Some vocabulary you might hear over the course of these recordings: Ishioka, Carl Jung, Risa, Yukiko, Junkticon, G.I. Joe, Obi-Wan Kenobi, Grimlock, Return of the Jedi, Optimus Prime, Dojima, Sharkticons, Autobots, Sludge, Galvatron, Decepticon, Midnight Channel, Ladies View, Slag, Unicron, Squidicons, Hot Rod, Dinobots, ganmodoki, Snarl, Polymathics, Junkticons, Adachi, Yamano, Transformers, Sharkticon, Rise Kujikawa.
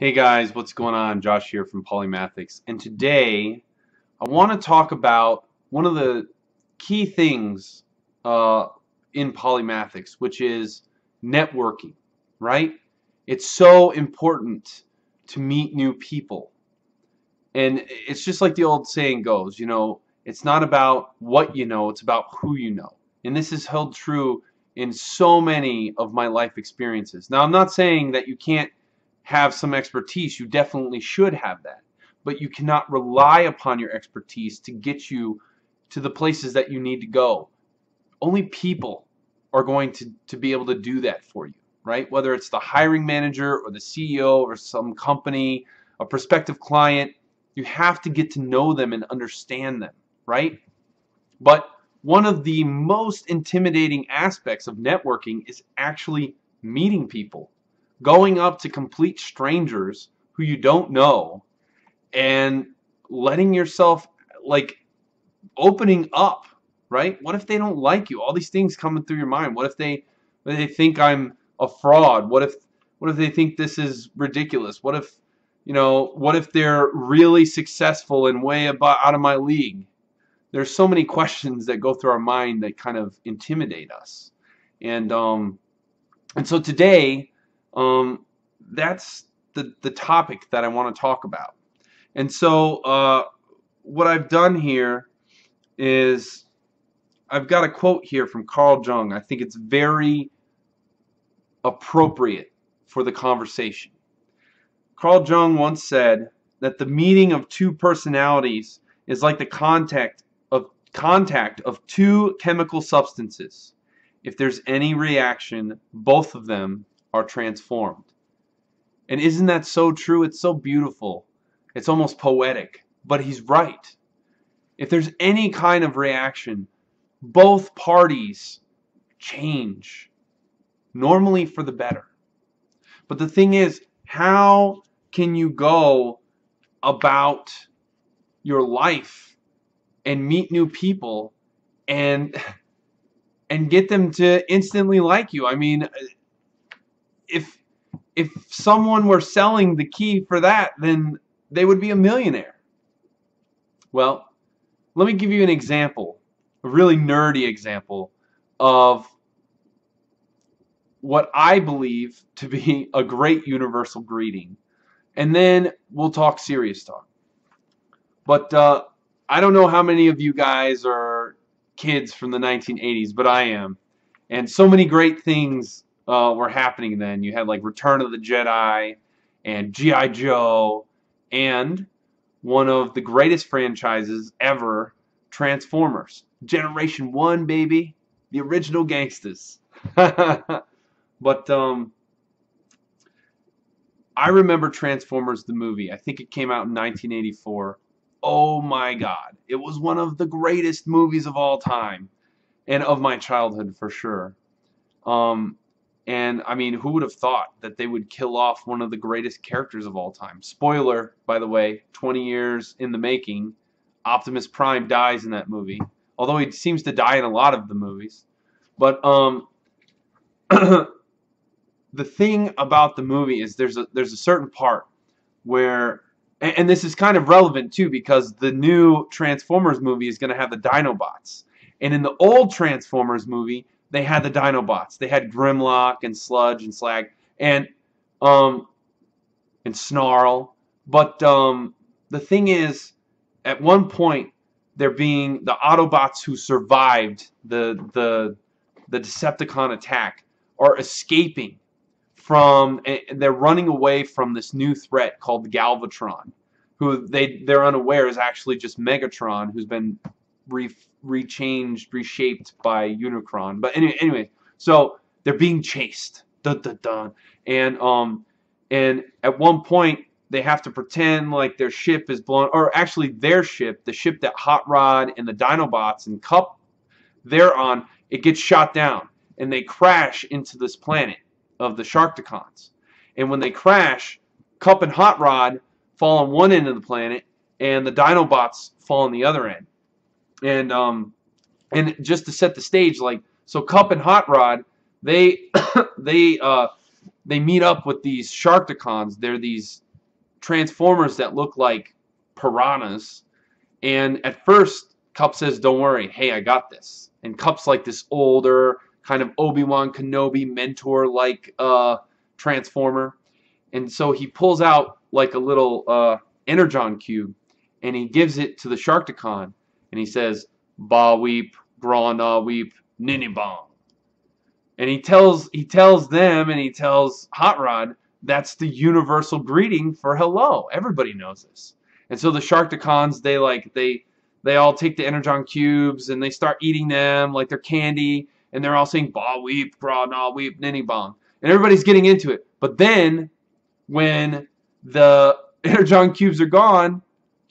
Hey guys, what's going on? Josh here from Polymathics, and today I want to talk about one of the key things in Polymathics, which is networking, right? It's so important to meet new people. And it's just like the old saying goes, you know, it's not about what you know, it's about who you know. And this is held true in so many of my life experiences. Now, I'm not saying that you can't have some expertise, you definitely should have that, but you cannot rely upon your expertise to get you to the places that you need to go. Only people are going to be able to do that for you, right? Whether it's the hiring manager or the CEO or some company, a prospective client, you have to get to know them and understand them, right? But one of the most intimidating aspects of networking is actually meeting people. Going up to complete strangers who you don't know and letting yourself, like, opening up, right? What if they don't like you? All these things coming through your mind. What if they think I'm a fraud? What if they think this is ridiculous? What if, you know, what if they're really successful and way out of my league? There's so many questions that go through our mind that kind of intimidate us. And so today, that's the topic that I want to talk about. And so what I've done here is I've got a quote here from Carl Jung. I think it's very appropriate for the conversation. Carl Jung once said that the meeting of two personalities is like the contact of two chemical substances. If there's any reaction, both of them are transformed. And isn't that so true? It's so beautiful. It's almost poetic, but he's right. If there's any kind of reaction, both parties change, normally for the better. But the thing is, how can you go about your life and meet new people and get them to instantly like you? I mean, if someone were selling the key for that, then they would be a millionaire. Well, let me give you an example, a really nerdy example of what I believe to be a great universal greeting. And then we'll talk serious talk. But I don't know how many of you guys are kids from the 1980s, but I am. And so many great things were happening then. You had like Return of the Jedi and G.I. Joe and one of the greatest franchises ever, Transformers. Generation 1, baby. The original gangsters. But I remember Transformers the movie. I think it came out in 1984. Oh my God. It was one of the greatest movies of all time and of my childhood for sure. And I mean, who would have thought that they would kill off one of the greatest characters of all time? Spoiler, by the way, 20 years in the making, Optimus Prime dies in that movie. Although he seems to die in a lot of the movies. But the thing about the movie is there's a certain part where, and this is kind of relevant too, because the new Transformers movie is going to have the Dinobots. And in the old Transformers movie, they had the Dinobots. They had Grimlock and Sludge and Slag and Snarl. But the thing is, at one point, there being the Autobots who survived the Decepticon attack are escaping from, and they're running away from this new threat called Galvatron, who they're unaware is actually just Megatron, who's been reshaped by Unicron. But anyway, so they're being chased, dun, dun, dun. And at one point they have to pretend like their ship is blown, or actually their ship, the ship that Hot Rod and the Dinobots and Cup they're on, it gets shot down, and they crash into this planet of the Sharkticons. And when they crash, Cup and Hot Rod fall on one end of the planet, and the Dinobots fall on the other end. And just to set the stage, like, so Cup and Hot Rod, they meet up with these Sharkticons. They're these Transformers that look like piranhas. And at first, Cup says, don't worry, hey, I got this. And Cup's like this older, kind of Obi-Wan Kenobi mentor-like Transformer. And so he pulls out like a little Energon cube, and he gives it to the Sharkticon, and he says, ba weep, grana weep, nini bomb. And he tells them, and he tells Hot Rod, that's the universal greeting for hello. Everybody knows this. And so the Sharkticons, they all take the Energon cubes and they start eating them like they're candy, and they're all saying ba weep, bra na weep, ninny bong. And everybody's getting into it. But then when the Energon cubes are gone,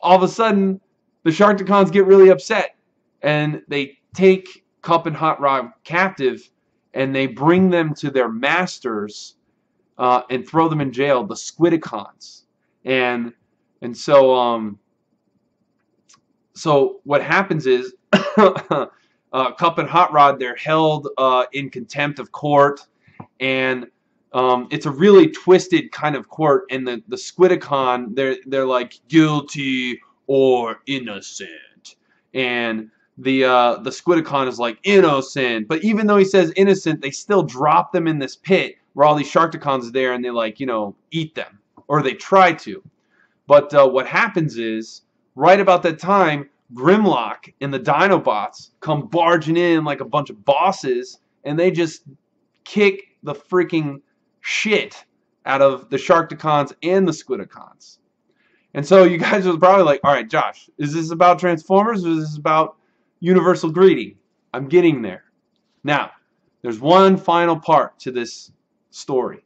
all of a sudden the Sharkticons get really upset, and they take Cup and Hot Rod captive, and they bring them to their masters and throw them in jail, the Squidicons. And so so what happens is Cup and Hot Rod, they're held in contempt of court, and it's a really twisted kind of court. And the Squidicon, they're like guilty or innocent, and the Squidicon is like innocent. But even though he says innocent, they still drop them in this pit where all these Sharkticons are there, and they like, you know, eat them, or they try to. But what happens is, right about that time, Grimlock and the Dinobots come barging in like a bunch of bosses, and they just kick the freaking shit out of the Sharkticons and the Squidicons. And so you guys are probably like, all right, Josh, is this about Transformers, or is this about universal greeting? I'm getting there. Now, there's one final part to this story.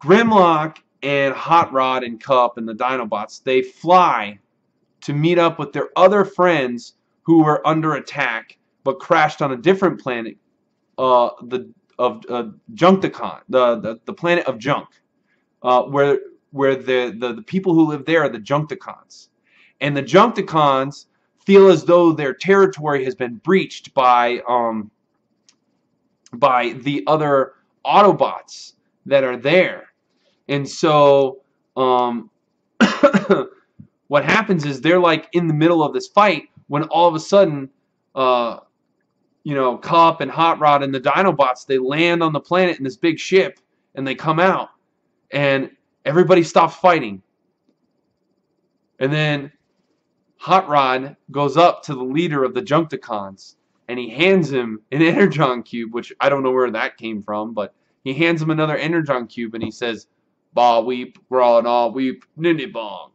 Grimlock and Hot Rod and Cup and the Dinobots, they fly to meet up with their other friends who were under attack but crashed on a different planet, Junkticon, the planet of junk, where the people who live there are the Junkticons. And the Junkticons feel as though their territory has been breached by the other Autobots that are there. And so what happens is, they're like in the middle of this fight when all of a sudden, you know, Cup and Hot Rod and the Dinobots, they land on the planet in this big ship, and they come out, and everybody stops fighting. And then Hot Rod goes up to the leader of the Junkticons, and he hands him an Energon cube, which I don't know where that came from, but he hands him another Energon cube, and he says, ba weep, bra na weep, ninny bong.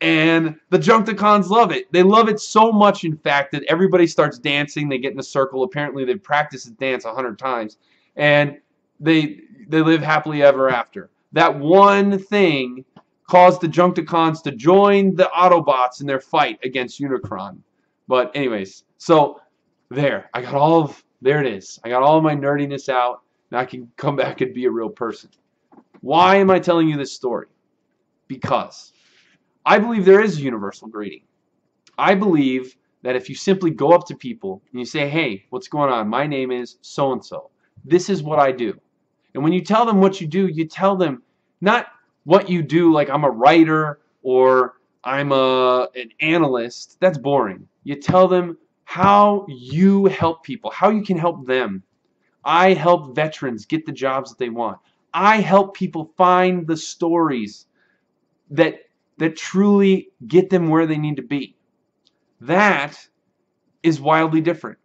And the Junkticons love it. They love it so much, in fact, that everybody starts dancing. They get in a circle. Apparently, they've practiced the dance 100 times. And they live happily ever after. That one thing caused the Junkticons to join the Autobots in their fight against Unicron. But anyways, so there. I got all of, there it is. I got all my nerdiness out, and I can come back and be a real person. Why am I telling you this story? Because I believe there is a universal greeting. I believe that if you simply go up to people and you say, hey, what's going on? My name is so-and-so. This is what I do. And when you tell them what you do, you tell them not what you do like I'm a writer or I'm an analyst. That's boring. You tell them how you help people, how you can help them. I help veterans get the jobs that they want. I help people find the stories that truly get them where they need to be. That is wildly different.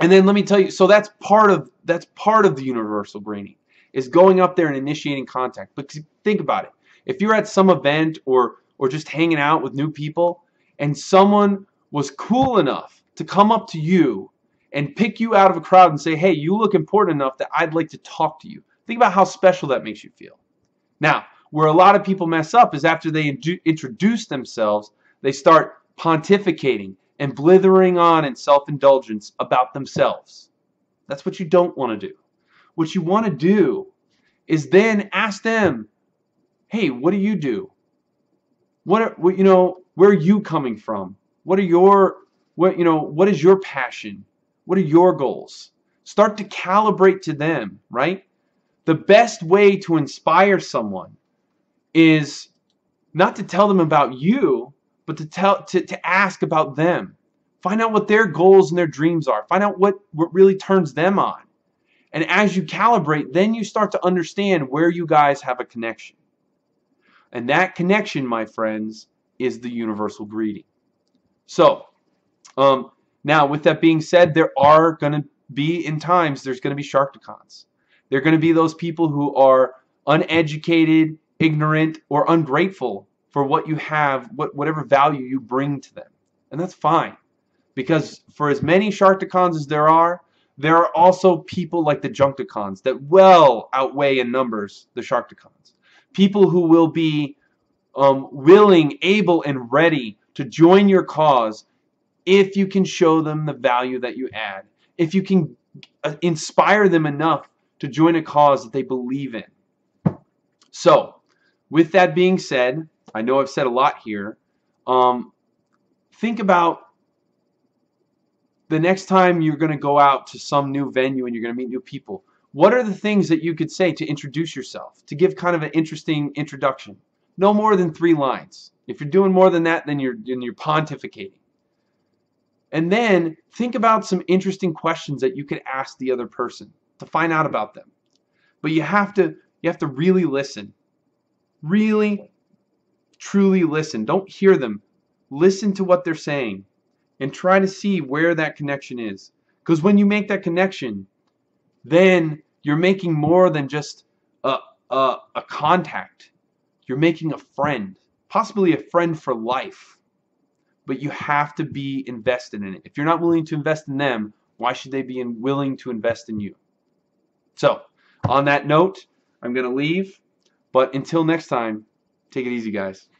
And then let me tell you, so that's part of the universal greeting, is going up there and initiating contact. But think about it. If you're at some event or just hanging out with new people, and someone was cool enough to come up to you and pick you out of a crowd and say, hey, you look important enough that I'd like to talk to you. Think about how special that makes you feel. Now, where a lot of people mess up is after they introduce themselves, they start pontificating and blithering on in self-indulgence about themselves. That's what you don't want to do. What you want to do is then ask them, hey, what do you do? Where are you coming from? What is your passion? What are your goals? Start to calibrate to them, right? The best way to inspire someone is not to tell them about you, but to ask about them. Find out what their goals and their dreams are. Find out what really turns them on. And as you calibrate, then you start to understand where you guys have a connection. And that connection, my friends, is the universal greeting. So, now with that being said, there are going to be, in times, there's going to be Sharkticons. They're going to be those people who are uneducated, ignorant, or ungrateful for what you have, whatever value you bring to them. And that's fine. Because for as many Sharkticons as there are also people like the Junkticons that well outweigh in numbers the Sharkticons. People who will be willing, able, and ready to join your cause if you can show them the value that you add. If you can inspire them enough to join a cause that they believe in. So, with that being said, I know I've said a lot here. Think about the next time you're going to go out to some new venue and you're going to meet new people. What are the things that you could say to introduce yourself, to give kind of an interesting introduction? No more than 3 lines. If you're doing more than that, then you're pontificating. And then think about some interesting questions that you could ask the other person to find out about them. But you have to really listen. Really, truly listen. Don't hear them. Listen to what they're saying. And try to see where that connection is. Because when you make that connection, then you're making more than just a contact. You're making a friend. Possibly a friend for life. But you have to be invested in it. If you're not willing to invest in them, why should they be willing to invest in you? So, on that note, I'm going to leave. But until next time, take it easy, guys.